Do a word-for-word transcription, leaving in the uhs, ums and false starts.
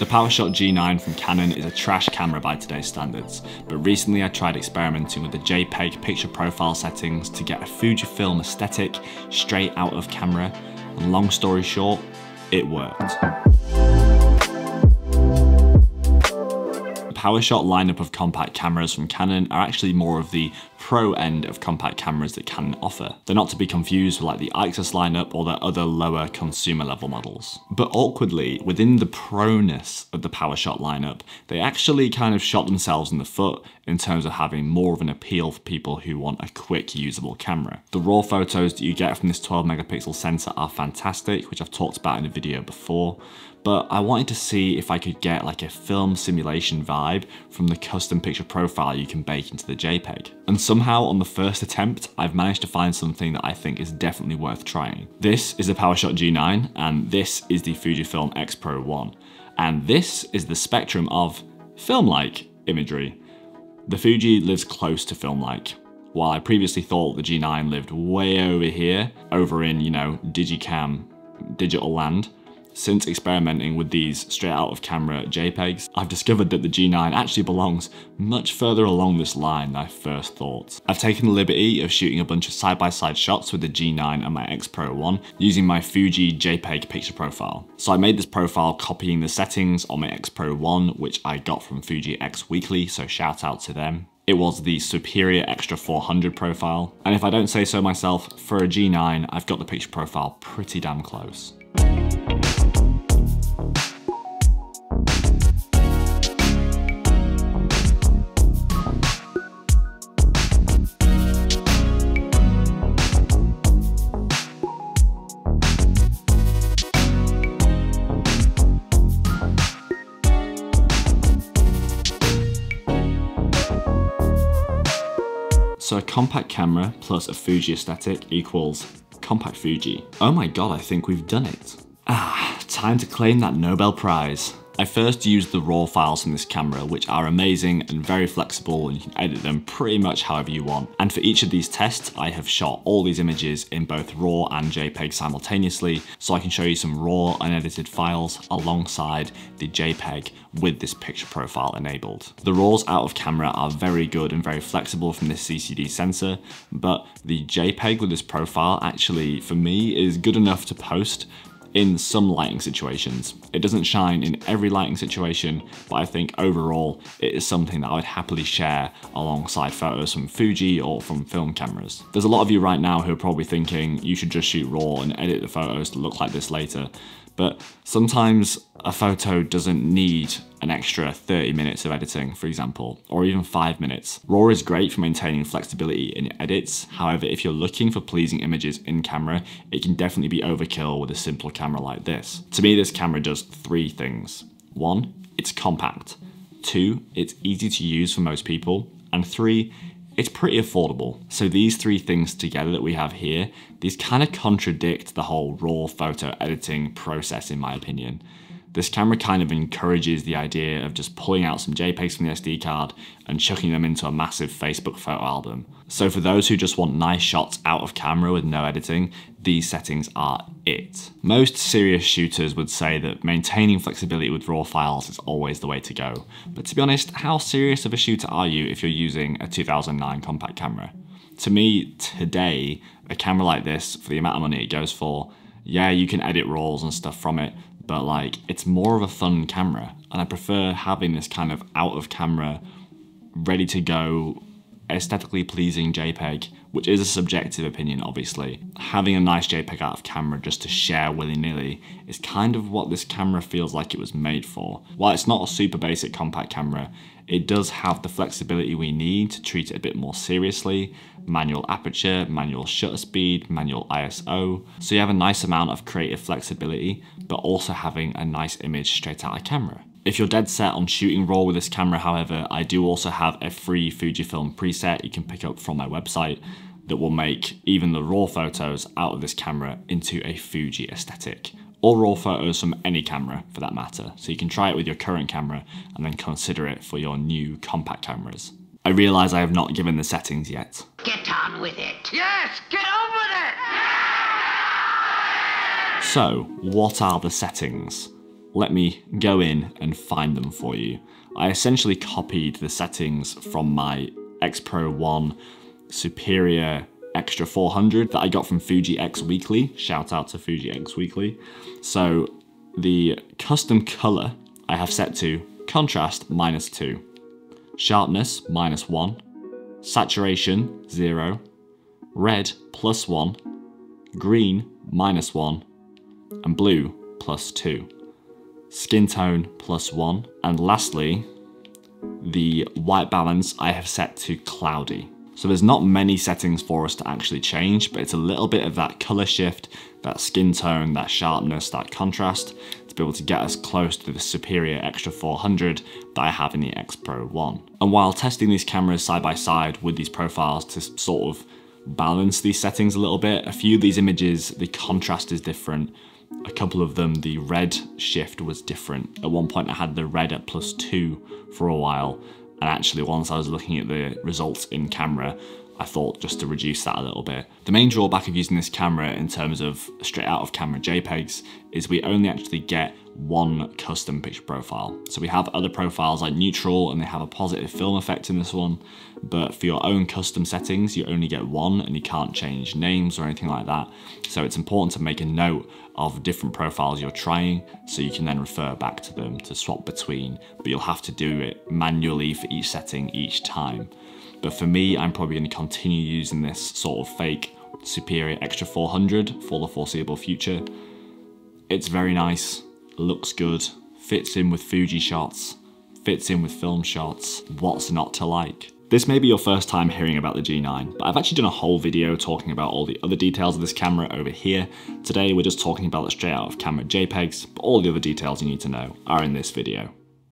The PowerShot G nine from Canon is a trash camera by today's standards, but recently I tried experimenting with the JPEG picture profile settings to get a Fujifilm aesthetic straight out of camera, and long story short, it worked. The PowerShot lineup of compact cameras from Canon are actually more of the pro end of compact cameras that Canon offer. They're not to be confused with like the IXUS lineup or their other lower consumer level models. But awkwardly, within the proness of the PowerShot lineup, they actually kind of shot themselves in the foot in terms of having more of an appeal for people who want a quick usable camera. The raw photos that you get from this twelve megapixel sensor are fantastic, which I've talked about in a video before, but I wanted to see if I could get like a film simulation vibe from the custom picture profile you can bake into the JPEG. And somehow on the first attempt, I've managed to find something that I think is definitely worth trying. This is the PowerShot G nine, and this is the Fujifilm X Pro one. And this is the spectrum of film-like imagery. The Fuji lives close to film-like. While I previously thought the G nine lived way over here, over in, you know, digicam, digital land, since experimenting with these straight out of camera JPEGs, I've discovered that the G nine actually belongs much further along this line than I first thought. I've taken the liberty of shooting a bunch of side-by-side shots with the G nine and my X Pro one using my Fuji JPEG picture profile. So I made this profile copying the settings on my X Pro one, which I got from Fuji X Weekly, so shout out to them. It was the Superia X TRA four hundred profile. And if I don't say so myself, for a G nine, I've got the picture profile pretty damn close. So a compact camera plus a Fuji aesthetic equals compact Fuji. Oh my God, I think we've done it. Ah, time to claim that Nobel Prize. I first used the raw files from this camera, which are amazing and very flexible, and you can edit them pretty much however you want. And for each of these tests, I have shot all these images in both RAW and JPEG simultaneously, so I can show you some raw unedited files alongside the JPEG with this picture profile enabled. The RAWs out of camera are very good and very flexible from this C C D sensor, but the JPEG with this profile actually, for me, is good enough to post in some lighting situations. It doesn't shine in every lighting situation, but I think overall it is something that I would happily share alongside photos from Fuji or from film cameras. There's a lot of you right now who are probably thinking you should just shoot RAW and edit the photos to look like this later, but sometimes a photo doesn't need an extra thirty minutes of editing, for example, or even five minutes. RAW is great for maintaining flexibility in your edits. However, if you're looking for pleasing images in camera, it can definitely be overkill with a simple camera like this. To me, this camera does three things. One, it's compact. Two, it's easy to use for most people. And three, it's pretty affordable. So these three things together that we have here, these kind of contradict the whole RAW photo editing process, in my opinion. This camera kind of encourages the idea of just pulling out some JPEGs from the S D card and chucking them into a massive Facebook photo album. So for those who just want nice shots out of camera with no editing, these settings are it. Most serious shooters would say that maintaining flexibility with RAW files is always the way to go. But to be honest, how serious of a shooter are you if you're using a two thousand nine compact camera? To me, today, a camera like this, for the amount of money it goes for, yeah, you can edit RAWs and stuff from it, but like, it's more of a fun camera. And I prefer having this kind of out of camera, ready to go, aesthetically pleasing JPEG, which is a subjective opinion, obviously. Having a nice JPEG out of camera just to share willy-nilly is kind of what this camera feels like it was made for. While it's not a super basic compact camera, it does have the flexibility we need to treat it a bit more seriously. Manual aperture, manual shutter speed, manual I S O. So you have a nice amount of creative flexibility, but also having a nice image straight out of camera. If you're dead set on shooting RAW with this camera, however, I do also have a free Fujifilm preset you can pick up from my website that will make even the RAW photos out of this camera into a Fuji aesthetic, or RAW photos from any camera for that matter. So you can try it with your current camera and then consider it for your new compact cameras. I realize I have not given the settings yet. Get on with it. Yes, get on with it. So what are the settings? let me go in and find them for you. I essentially copied the settings from my X Pro one Superia X T R A four hundred that I got from Fuji X Weekly. Shout out to Fuji X Weekly. So the custom color I have set to contrast minus two, sharpness minus one, saturation zero, red plus one, green minus one, and blue plus two, skin tone plus one, and lastly, the white balance I have set to cloudy. So there's not many settings for us to actually change, but it's a little bit of that color shift, that skin tone, that sharpness, that contrast, to be able to get us close to the Superia X T R A four hundred that I have in the X Pro one. And while testing these cameras side by side with these profiles to sort of balance these settings a little bit, a few of these images, the contrast is different. A couple of them, the red shift was different. At one point I had the red at plus two for a while, and actually once I was looking at the results in camera, I thought just to reduce that a little bit. The main drawback of using this camera in terms of straight out of camera JPEGs is we only actually get one custom picture profile. So we have other profiles like neutral and they have a positive film effect in this one, but for your own custom settings, you only get one and you can't change names or anything like that. So it's important to make a note of different profiles you're trying so you can then refer back to them to swap between, but you'll have to do it manually for each setting each time. But for me, I'm probably going to continue using this sort of fake Superia X T R A four hundred for the foreseeable future. It's very nice, looks good, fits in with Fuji shots, fits in with film shots. What's not to like? This may be your first time hearing about the G nine, but I've actually done a whole video talking about all the other details of this camera over here. Today, we're just talking about the straight out of camera JPEGs, but all the other details you need to know are in this video.